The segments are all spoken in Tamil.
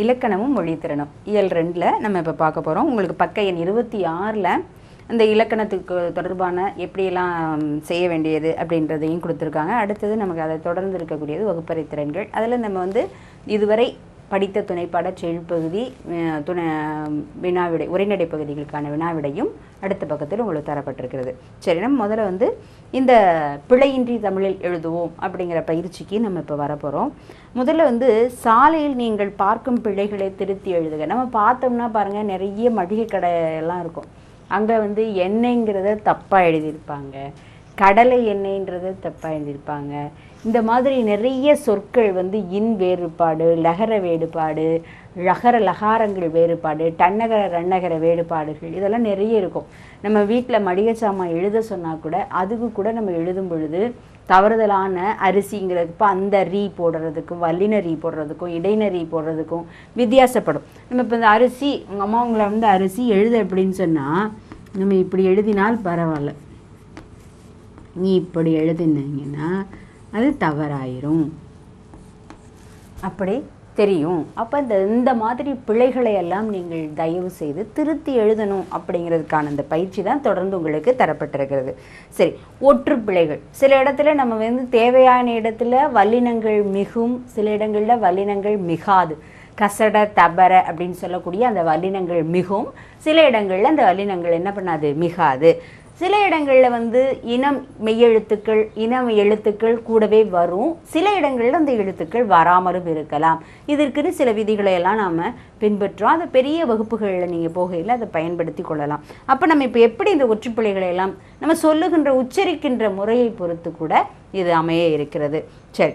இலக்கணமும் மொழித்திறனும் இயல் 2ல நம்ம இப்ப பார்க்க போறோம். உங்களுக்கு பக்க எண் 26ல இந்த இலக்கணத்துக்கு தொடர்பான எப்படியெல்லாம் செய்ய வேண்டியது அப்படின்றதையும் கொடுத்திருக்காங்க. அடுத்து நமக்கு அதை தொடர்ந்து இருக்க கூடியது வகுப்பறை திறன்கள். அதுல நம்ம வந்து இதுவரை படித்த துணைப்பாட செல்பகுதி வினாவிடை உரைநடை பகுதிகளுக்கான வினாவிடையும் அடுத்த பக்கத்தில் உங்களுக்கு தரப்பட்டிருக்கிறது. சரி, நம்ம முதல்ல வந்து இந்த பிழையின்றி தமிழில் எழுதுவோம் அப்படிங்கிற பயிற்சிக்கு நம்ம இப்போ வரப்போகிறோம். முதல்ல வந்து சாலையில் நீங்கள் பார்க்கும் பிழைகளை திருத்தி எழுதுக. நம்ம பார்த்தோம்னா பாருங்கள், நிறைய மளிகை கடையெல்லாம் இருக்கும். அங்கே வந்து எண்ணெய்ங்கிறத தப்பாக எழுதியிருப்பாங்க, கடலை எண்ணெய்ன்றதை தப்பாக எழுதியிருப்பாங்க. இந்த மாதிரி நிறைய சொற்கள் வந்து இன் வேறுபாடு, லகர வேறுபாடு, லகர லகாரங்கள் வேறுபாடு, டன்னகர ரன்னகர வேறுபாடுகள் இதெல்லாம் நிறைய இருக்கும். நம்ம வீட்டில் மளிகை சாமான் எழுத சொன்னால் கூட அதுக்கு கூட நம்ம எழுதும் பொழுது தவறுதலான அரிசிங்கிறதுக்கு அந்த ரீ போடுறதுக்கும் வல்லின ரீ போடுறதுக்கும் இடையின ரீ போடுறதுக்கும் வித்தியாசப்படும். நம்ம இப்போ இந்த அரிசி உங்கள் அம்மாவங்களை வந்து அரிசி எழுத அப்படின்னு சொன்னால் நம்ம இப்படி எழுதினால் பரவாயில்ல, நீ இப்படி எழுதினீங்கன்னா அது தவறாயிரும் அப்படி தெரியும். அப்போ இந்த மாதிரி பிழைகளை எல்லாம் நீங்கள் தயவு செய்து திருத்தி எழுதணும் அப்படிங்கிறதுக்கான அந்த பயிற்சி தான் தொடர்ந்து உங்களுக்கு தரப்பட்டிருக்கிறது. சரி, ஒற்று பிழைகள். சில இடத்துல நம்ம வந்து தேவையான இடத்துல வல்லினங்கள் மிகும், சில இடங்களில் வல்லினங்கள் மிகாது. கசட தபர அப்படின்னு சொல்லக்கூடிய அந்த வல்லினங்கள் மிகும், சில இடங்களில் அந்த வல்லினங்கள் என்ன பண்ணாது, மிகாது. சில இடங்களில் வந்து இனம் மெய்யெழுத்துக்கள் இனம் எழுத்துக்கள் கூடவே வரும், சில இடங்களில் அந்த எழுத்துக்கள் வராமலும் இருக்கலாம். இதற்குன்னு சில விதிகளை எல்லாம் நாம் பின்பற்றோம். அது பெரிய வகுப்புகளில் நீங்கள் போகையில் அதை பயன்படுத்தி கொள்ளலாம். அப்போ நம்ம இப்போ எப்படி இந்த ஒற்றுப்பிழைகளை எல்லாம் நம்ம சொல்லுகின்ற உச்சரிக்கின்ற முறையை பொறுத்து கூட இது அமைய இருக்கிறது. சரி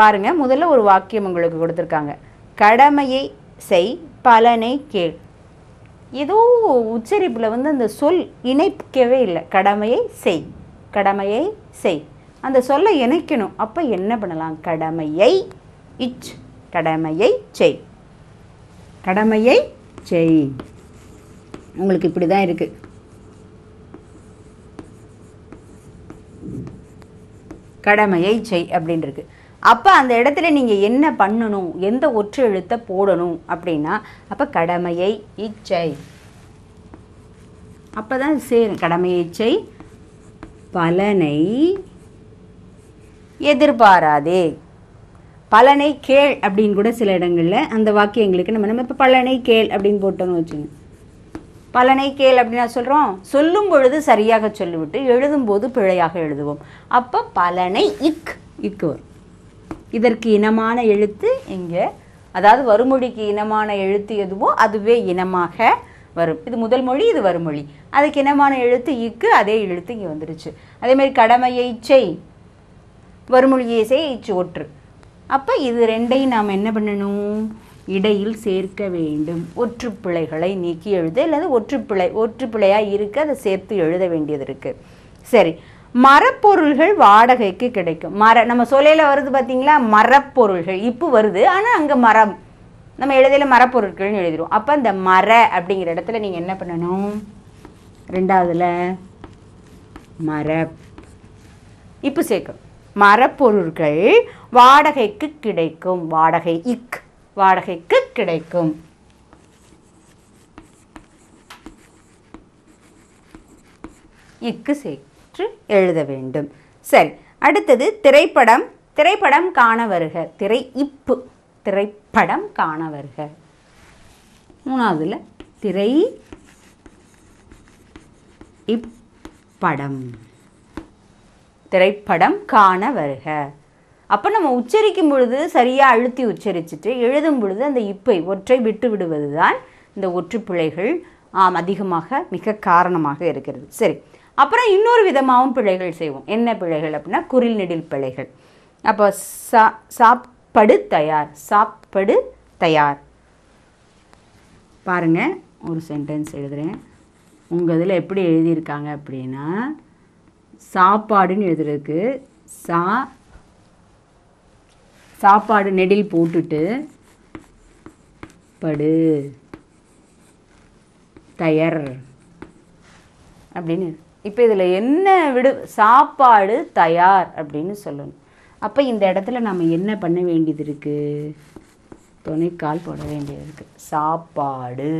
பாருங்கள், முதல்ல ஒரு வாக்கியம் உங்களுக்கு கொடுத்துருக்காங்க. கடமையை செய் பலனை கேள். ஏதோ உச்சரிப்பில் வந்து அந்த சொல் இணைக்கவே இல்லை. கடமையை செய், கடமையை செய், அந்த சொல்லை இணைக்கணும். அப்போ என்ன பண்ணலாம், கடமையை இச், கடமையை செய், கடமையை செய். உங்களுக்கு இப்படி தான் இருக்குது. கடமையை செய் அப்படின்னு இருக்குது. அப்போ அந்த இடத்துல நீங்கள் என்ன பண்ணணும், எந்த ஒற்று எழுத்தை போடணும் அப்படின்னா அப்போ கடமையை இச்சை, அப்போ தான் சேரும். கடமையை இச்சை, பலனை எதிர்பாராதே, பலனை கேள் அப்படின்னு கூட சில இடங்களில் அந்த வாக்கியங்களுக்கு நம்ம இப்போ பலனை கேள் அப்படின்னு போட்டோன்னு வச்சுக்கோங்க. பலனை கேள் அப்படின்னா சொல்கிறோம், சொல்லும் பொழுது சரியாக சொல்லிவிட்டு எழுதும்போது பிழையாக எழுதுவோம். அப்போ பலனை இக், இக்கு வரும். இதற்கு இனமான எழுத்து இங்கே, அதாவது வறுமொழிக்கு இனமான எழுத்து எதுவோ அதுவே இனமாக வரும். இது முதல் மொழி, இது வறுமொழி. அதுக்கு இனமான எழுத்து இக்கு, அதே எழுத்து இங்கே வந்துருச்சு. அதேமாதிரி கடமையை செய், வறுமொழியை செய், இச்சு ஒற்று. அப்போ இது ரெண்டையும் நாம் என்ன பண்ணணும், இடையில் சேர்க்க வேண்டும். ஒற்றுப்பிழைகளை நீக்கி எழுத, அல்லது ஒற்றுப்பிழையாக இருக்க அதை சேர்த்து எழுத வேண்டியது இருக்குது. சரி, மரப்பொருள்கள் வாடகைக்கு கிடைக்கும். நம்ம சொல்லையில வருது பார்த்தீங்களா, மரப்பொருள்கள் இப்போ வருது, ஆனால் அங்கே மரம், நம்ம எழுதையில மரப்பொருட்கள்னு எழுதிடுவோம். அப்போ அந்த மர அப்படிங்கிற இடத்துல நீங்கள் என்ன பண்ணணும், ரெண்டாவதுல மர இப்போ சேர்க்கணும். மரப்பொருள்கள் வாடகைக்கு கிடைக்கும், வாடகை இக், வாடகைக்கு கிடைக்கும். இக்கு சேர்க்கும் எழுத வேண்டும். சரி, அடுத்தது திரைப்படம். திரைப்படம் காண வருக, திரை இப்பு, திரைப்படம் காண வருக. மூணாவதுல திரை இப்படம், திரைப்படம் காண வருக. அப்போ நம்ம உச்சரிக்கும் பொழுது சரியாக அழுத்தி உச்சரிச்சுட்டு எழுதும் பொழுது அந்த இப்பை ஒற்றை விட்டு விடுவது தான் இந்த ஒற்றுப்பிழைகள் அதிகமாக மிக காரணமாக இருக்கிறது. சரி, அப்புறம் இன்னொரு விதமாகவும் பிழைகள் செய்வோம். என்ன பிழைகள் அப்படின்னா குறில் நெடில் பிழைகள். அப்போ சாப்பாடு தயார், சாப்பாடு தயார். பாருங்க, ஒரு சென்டென்ஸ் எழுதுறேன். உங்கள் இதில் எப்படி எழுதியிருக்காங்க அப்படின்னா சாப்பாடுன்னு எழுதுறதுக்கு சாப்பாடு நெடில் போட்டுட்டு படு தயார் அப்படின்னு. இப்போ இதில் என்ன விடு, சாப்பாடு தயார் அப்படின்னு சொல்லணும். அப்போ இந்த இடத்துல நம்ம என்ன பண்ண வேண்டியது இருக்குது, தொனிக்கால் போட வேண்டியிருக்கு. சாப்பாடு.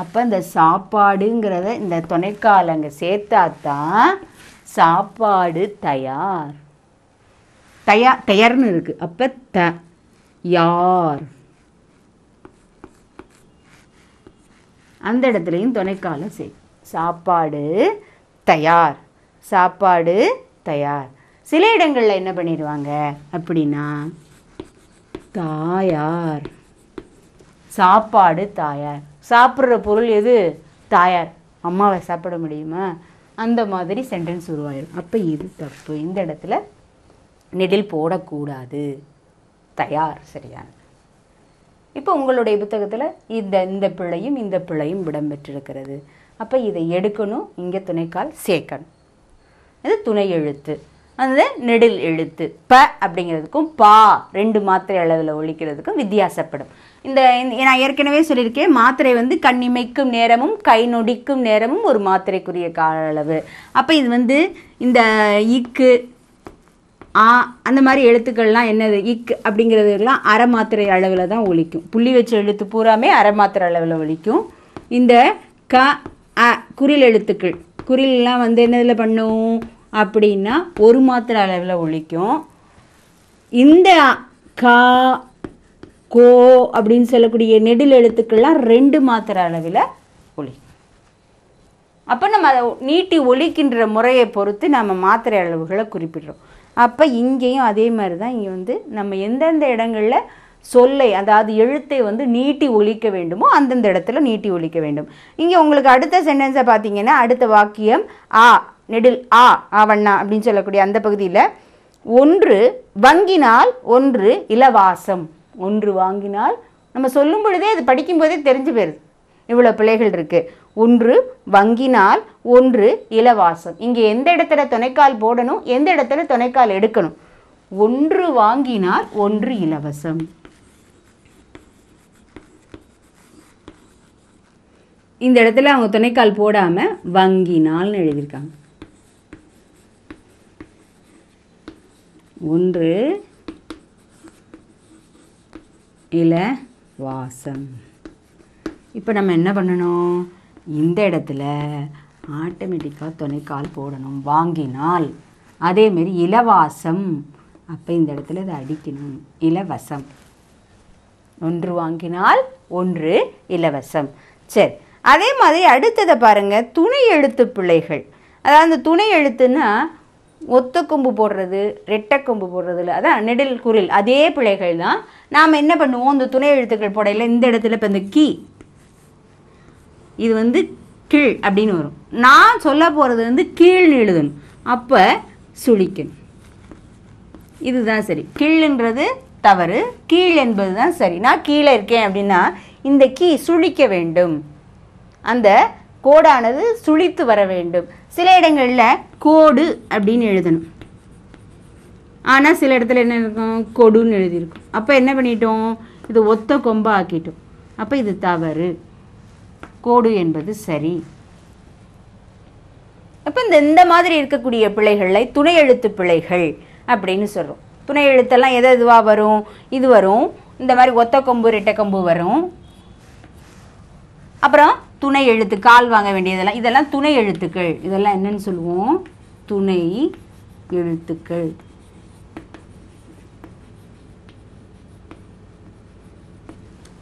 அப்போ இந்த சாப்பாடுங்கிறத இந்த தொனைக்கால் அங்கே சேர்த்தாத்தான் சாப்பாடு தயார். தயார்னு இருக்கு. அப்போ த யார் அந்த இடத்துலையும் தொனைக்காலை செய். சாப்பாடு தயார், சாப்பாடு தயார். சில இடங்களில் என்ன பண்ணிடுவாங்க அப்படின்னா தாயார், சாப்பாடு தாயார். சாப்பிட்ற பொருள் எது? தாயார். அம்மாவை சாப்பிட முடியுமா? அந்த மாதிரி சென்டென்ஸ் உருவாயிடும். அப்போ இது தப்பு. இந்த இடத்துல நெடில் போடக்கூடாது. தயார் சரியானது. இப்போ உங்களுடைய புத்தகத்தில் இந்த பிழையும் இந்த பிழையும் இடம்பெற்றிருக்கிறது. அப்போ இதை எடுக்கணும், இங்கே துணைக்கால் சேர்க்கணும். இது துணை எழுத்து. அது நெடில் எழுத்து. ப அப்படிங்கிறதுக்கும் பா ரெண்டு மாத்திரை அளவில் ஒழிக்கிறதுக்கும் வித்தியாசப்படும். இந்த நான் ஏற்கனவே சொல்லியிருக்கேன், மாத்திரை வந்து கண்ணிமைக்கும் நேரமும் கை நொடிக்கும் நேரமும் ஒரு மாத்திரைக்குரிய கால அளவு. அப்போ இது வந்து இந்த இக்கு ஆ அந்த மாதிரி எழுத்துக்கள்லாம் என்னது இக்கு அப்படிங்கிறதுலாம் அரை மாத்திரை அளவில் தான் ஒழிக்கும். புள்ளி வச்ச எழுத்து பூராமே அரை மாத்திரை அளவில் ஒழிக்கும். இந்த க அ குறில் எழுத்துக்கள், குறிலெலாம் வந்து என்னதில் பண்ணும் அப்படின்னா ஒரு மாத்திரை அளவில் ஒழிக்கும். இந்த கா கோ அப்படின்னு சொல்லக்கூடிய நெடில் எழுத்துக்கள்லாம் ரெண்டு மாத்திரை அளவில் ஒழிக்கும். அப்போ நம்ம அதை நீட்டி ஒழிக்கின்ற முறையை பொறுத்து நம்ம மாத்திரை அளவுகளை குறிப்பிடுறோம். அப்போ இங்கேயும் அதே மாதிரி தான். இங்கே வந்து நம்ம எந்தெந்த இடங்களில் சொல்லை, அதாவது எழுத்தை வந்து நீட்டி ஒழிக்க வேண்டுமோ அந்தந்த இடத்துல நீட்டி ஒழிக்க வேண்டும். இங்கே உங்களுக்கு அடுத்த சென்டென்ஸை பார்த்தீங்கன்னா அடுத்த வாக்கியம் ஆ நெடில் ஆ ஆவண்ணா அப்படின்னு சொல்லக்கூடிய அந்த பகுதியில் ஒன்று வாங்கினால் ஒன்று இலவாசம். ஒன்று வாங்கினால் நம்ம சொல்லும் பொழுதே அது படிக்கும் போதே தெரிஞ்சு போயிருது. இவ்வளோ பிள்ளைகள் இருக்குது. ஒன்று வங்கினால் ஒன்று இலவாசம். இங்கே எந்த இடத்துல துணைக்கால் போடணும், எந்த இடத்துல துணைக்கால் எடுக்கணும்? ஒன்று வாங்கினால் ஒன்று இலவசம். இந்த இடத்துல அவங்க துணைக்கால் போடாமல் வங்கினால்னு எழுதியிருக்காங்க. ஒன்று இலவாசம். இப்போ நம்ம என்ன பண்ணணும்? இந்த இடத்துல ஆட்டோமேட்டிக்காக துணைக்கால் போடணும். வாங்கினால் அதேமாரி இலவாசம். அப்போ இந்த இடத்துல இதை அடிக்கணும். இலவசம். ஒன்று வாங்கினால் ஒன்று இலவசம். சரி, அதே மாதிரி அடுத்ததை பாருங்கள். துணை எழுத்து பிள்ளைகள். அதாவது அந்த துணை எழுத்துன்னா ஒத்த கொம்பு போடுறது, ரெட்டை கொம்பு போடுறது, இல்லை அதான் நெடில் குரில் அதே பிள்ளைகள் தான். நாம் என்ன பண்ணுவோம்? இந்த துணை எழுத்துக்கள் போடையில இந்த இடத்துல இப்போ இந்த கீ இது வந்து கீழ் அப்படின்னு வரும். நான் சொல்ல போகிறது வந்து கீழ்னு எழுதணும். அப்போ சுழிக்கணும். இதுதான் சரி. கீழ்ன்றது தவறு, கீழ் என்பது தான் சரி. நான் கீழே இருக்கேன் அப்படின்னா இந்த கீ சுழிக்க வேண்டும். அந்த கோடானது சுழித்து வர வேண்டும். சில இடங்களில் கோடு அப்படின்னு எழுதணும். ஆனால் சில இடத்துல என்ன இருக்கும்? கொடுன்னு எழுதியிருக்கும். அப்போ என்ன பண்ணிட்டோம்? இது ஒத்த கொம்பா ஆக்கிட்டோம். அப்போ இது தவறு. கோடு என்பது சரி. அப்போ இந்த மாதிரி இருக்கக்கூடிய பிழைகளை துணை எழுத்து பிழைகள் அப்படின்னு சொல்கிறோம். துணை எழுத்தெல்லாம் எது எதுவாக வரும்? இது வரும். இந்த மாதிரி ஒத்த கொம்பு ரெட்டை கொம்பு வரும். அப்புறம் துணை எழுத்து கால் வாங்க வேண்டியதெல்லாம் இதெல்லாம் துணை எழுத்துக்கள். இதெல்லாம் என்னன்னு சொல்லுவோம்? துணை எழுத்துக்கள்.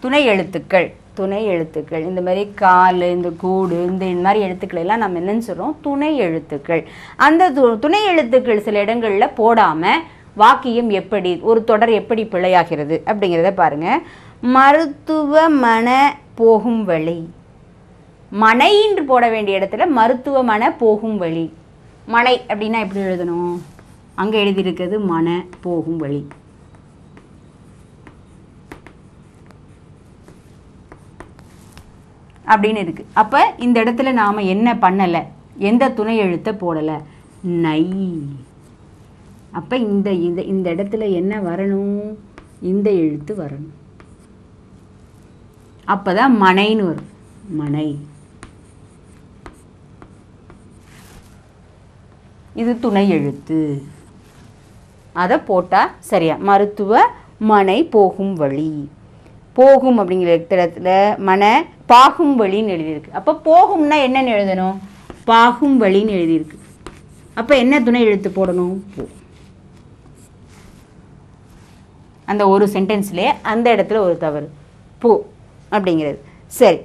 துணை எழுத்துக்கள், துணை எழுத்துக்கள். இந்த மாதிரி கால், இந்த கூடு, இந்த மாதிரி எழுத்துக்கள் எல்லாம் நம்ம என்னன்னு சொல்கிறோம்? துணை எழுத்துக்கள். அந்த துணை எழுத்துக்கள் சில இடங்களில் போடாமல் வாக்கியம் எப்படி, ஒரு தொடர் எப்படி பிழையாகிறது அப்படிங்கிறத பாருங்கள். மருத்துவமனை போகும் வழி. மனைன்று போட வேண்டிய இடத்துல மருத்துவமனை போகும் வழி. மனை அப்படின்னா எப்படி எழுதணும்? அங்கே எழுதியிருக்கிறது மனை போகும் வழி. அப்படின்னு இருக்குது. அப்போ இந்த இடத்துல நாம் என்ன பண்ணலை? எந்த துணை எழுத்தை போடலை? நை. அப்போ இந்த இந்த இடத்துல என்ன வரணும்? இந்த எழுத்து வரணும். அப்போ தான் மனைன்னு வரும். மனை. இது துணை எழுத்து. அதை போட்டால் சரியா. மருத்துவ மனை போகும் வழி. போகும் அப்படிங்கிற இடத்துல மனை பாகும் வழின்னு எழுதியிருக்கு. அப்போ போகும்னா என்னன்னு எழுதணும்? பாகும் வழின்னு எழுதியிருக்கு. அப்போ என்ன துணை எழுத்து போடணும்? போ. அந்த ஒரு சென்டென்ஸ்லேயே அந்த இடத்துல ஒரு தவறு, போ அப்படிங்கிறது. சரி,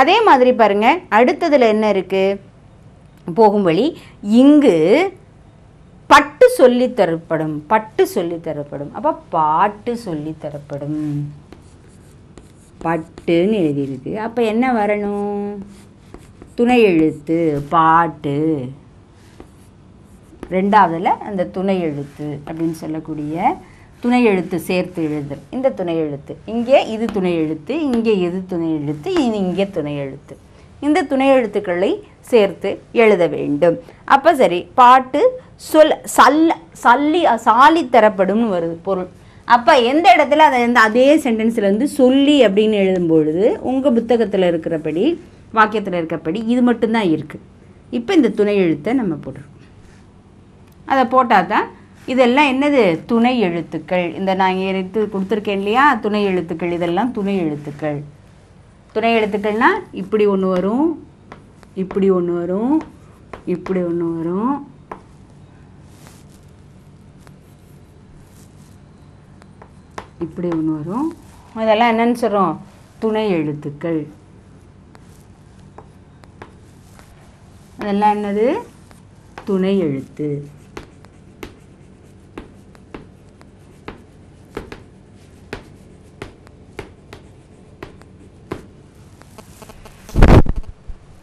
அதே மாதிரி பாருங்கள் அடுத்ததில் என்ன இருக்குது? போகும் வழி. இங்கு பட்டு சொல்லி தரப்படும், பட்டு சொல்லி தரப்படும். அப்போ பாட்டு சொல்லி தரப்படும், பட்டுன்னு எழுதியிருக்கு. அப்போ என்ன வரணும்? துணை எழுத்து பாட்டு, ரெண்டாவதில் அந்த துணை எழுத்து அப்படின்னு சொல்லக்கூடிய துணை எழுத்து சேர்த்து எழுதும் இந்த துணை எழுத்து. இங்கே இது துணை எழுத்து, இங்கே இது துணை எழுத்து, இங்கே துணை எழுத்து. இந்த துணை எழுத்துக்களை சேர்த்து எழுத வேண்டும். அப்போ சரி, பாட்டு சொல் சல்லி சாலி தரப்படும் வருது பொருள். அப்போ எந்த இடத்துல அதை அதே சென்டென்ஸில் வந்து சொல்லி அப்படின்னு எழுதும்பொழுது உங்கள் புத்தகத்தில் இருக்கிறபடி வாக்கியத்தில் இருக்கிறபடி இது மட்டும்தான் இருக்குது. இப்போ இந்த துணை எழுத்தை நம்ம போடுறோம். அதை போட்டால் தான் இதெல்லாம் என்னது? துணை எழுத்துக்கள். இந்த நான் எடுத்து கொடுத்துருக்கேன் இல்லையா, துணை எழுத்துக்கள், இதெல்லாம் துணை எழுத்துக்கள். துணை எழுத்துக்கள்னால் இப்படி ஒன்று வரும், இப்படி ஒன்று வரும், இப்படி ஒன்று வரும், இப்படி ஒன்று வரும். அதெல்லாம் என்னன்னு சொல்கிறோம்? துணை எழுத்துக்கள். அதெல்லாம் என்னது? துணை எழுத்து.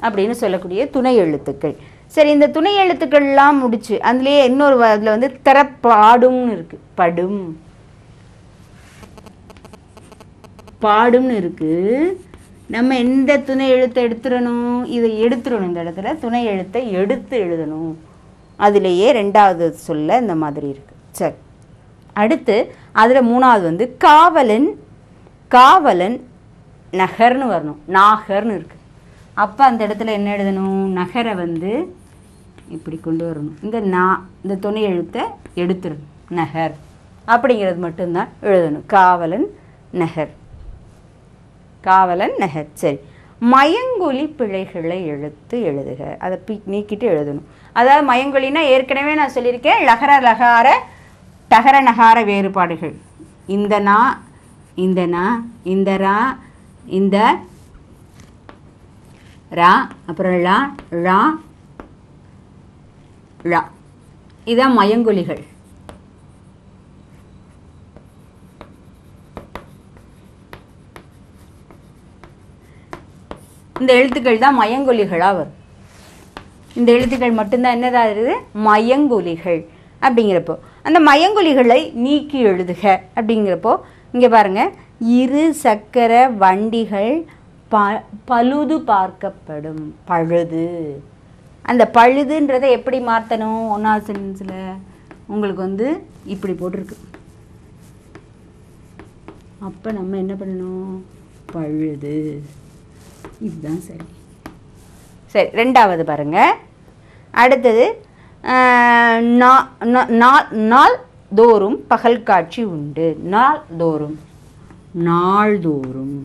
அப்படின்னு சொல்லக்கூடிய துணை எழுத்துக்கள். சரி, இந்த துணை எழுத்துக்கள்லாம் முடிச்சு அதுலேயே இன்னொரு அதில் வந்து தரப்பாடும்னு இருக்கு, படும் பாடும்னு இருக்கு. நம்ம எந்த துணை எழுத்தை எடுத்துடணும்? இதை எடுத்துடணும். இந்த இடத்துல துணை எழுத்தை எடுத்து எழுதணும். அதுலேயே ரெண்டாவது சொல்ல இந்த மாதிரி இருக்கு. சரி, அடுத்து அதில் மூணாவது வந்து காவலன், காவலன் நகர்னு வரணும், நாகர்னு இருக்கு. அப்போ அந்த இடத்துல என்ன எழுதணும்? நகரை வந்து இப்படி கொண்டு வரணும். இந்த இந்த துணை எழுத்தை எடுத்துடணும். நகர் அப்படிங்கிறது மட்டும்தான் எழுதணும். காவலன் நகர், காவலன் நகர். சரி, மயங்கொலி பிழைகளை எழுத்து எழுதுக. அதை நீக்கிட்டு எழுதணும். அதாவது மயங்கொலினா ஏற்கனவே நான் சொல்லியிருக்கேன், லகர லகார டகர நகார வேறுபாடுகள். இந்த நா, இந்த நா, இந்த ரா, இந்த ரா, அப்புறம் லா லா லா, இதான் மயங்கொலிகள். இந்த எழுத்துக்கள் தான் மயங்கொலிகளாக வரும். இந்த எழுத்துக்கள் மட்டும்தான் என்னதாகுது? மயங்கொலிகள். அப்படிங்கிறப்போ அந்த மயங்கொலிகளை நீக்கி எழுதுக. அப்படிங்கிறப்போ இங்கே பாருங்கள், இரு சக்கர வண்டிகள் பழுது பார்க்கப்படும், பழுது. அந்த பழுதுன்றதை எப்படி மாற்றணும்? ஒன்றாவது சென்டென்ஸில் உங்களுக்கு வந்து இப்படி போட்டிருக்கு. அப்போ நம்ம என்ன பண்ணணும்? பழுது, இதுதான் சரி. சரி, ரெண்டாவது பாருங்கள். அடுத்தது நாள் தோறும் பகல் காட்சி உண்டு. நாள் தோறும், நாள் தோறும்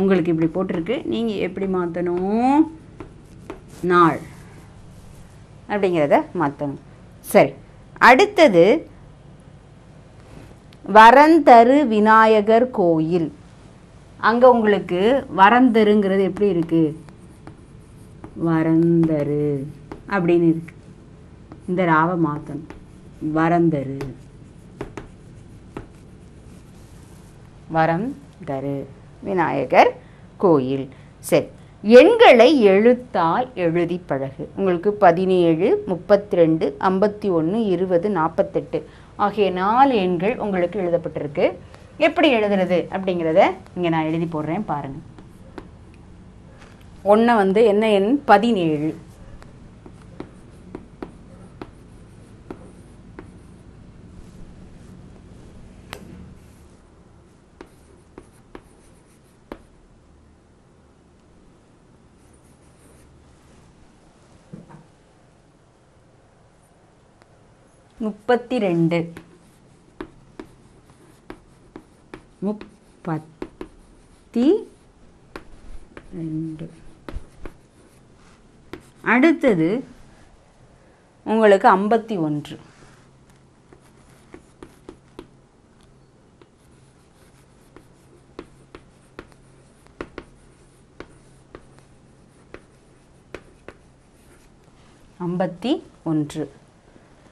உங்களுக்கு இப்படி போட்டிருக்கு. நீங்கள் எப்படி மாற்றணும்? நாள் அப்படிங்கிறத மாற்றணும். சரி, அடுத்தது வரந்தரு விநாயகர் கோயில். அங்கே உங்களுக்கு வரந்தருங்கிறது எப்படி இருக்குது? வரந்தரு அப்படின்னு இருக்கு. இந்த ராவை மாற்றணும். வரந்தரு, வரம் தரு விநாயகர் கோயில். சரி, எண்களை எழுத்தால் எழுதி பழகு. உங்களுக்கு 17, 32, 51, 20, 48 ஆகிய 4 எண்கள் உங்களுக்கு எழுதப்பட்டிருக்கு. எப்படி எழுதுறது அப்படிங்கிறத இங்கே நான் எழுதி போடுறேன் பாருங்கள். ஒன்று வந்து என்ன எண்? 17. முப்பத்தி ரெண்டு, 32. அடுத்தது உங்களுக்கு 51.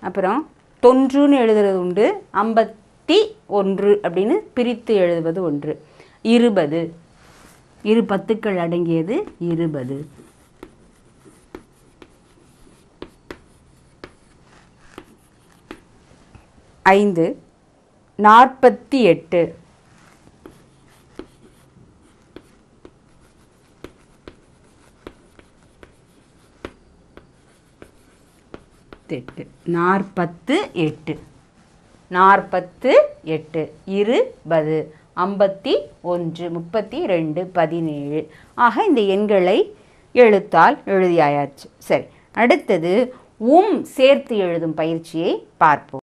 அப்புறம் தொன்றுன்னு எழுதுறது உண்டு, 51 அப்படின்னு பிரித்து எழுதுவது ஒன்று. 20 இரு பத்துக்கள் அடங்கியது 20. நாற்பத்தி 8. நாற்பத்து எட்டு 20 51 32 17. ஆக இந்த எண்களை எழுத்தால் எழுதியாயாச்சு. சரி, அடுத்தது சேர்த்து எழுதும் பயிற்சியை பார்ப்போம்.